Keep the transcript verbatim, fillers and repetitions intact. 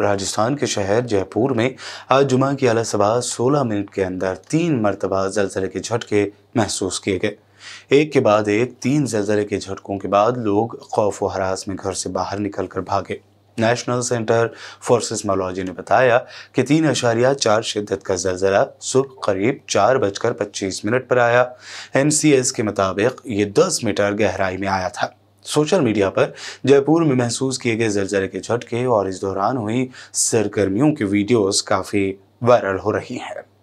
राजस्थान के शहर जयपुर में आज जुमा की अला सुबह सोलह मिनट के अंदर तीन मरतबा जलजले के झटके महसूस किए गए। एक के बाद एक तीन जलजले के झटकों के बाद लोग खौफ व हरास में घर से बाहर निकलकर भागे। नेशनल सेंटर फॉर सिस्मोलॉजी ने बताया कि तीन अशारिया चार शिद्दत का जलजला सुबह करीब चार बजकर पच्चीस मिनट पर आया। एन सी एस के मुताबिक ये दस मीटर गहराई में आया था। सोशल मीडिया पर जयपुर में महसूस किए गए जलजले के झटके और इस दौरान हुई सरगर्मियों के वीडियोस काफ़ी वायरल हो रही हैं।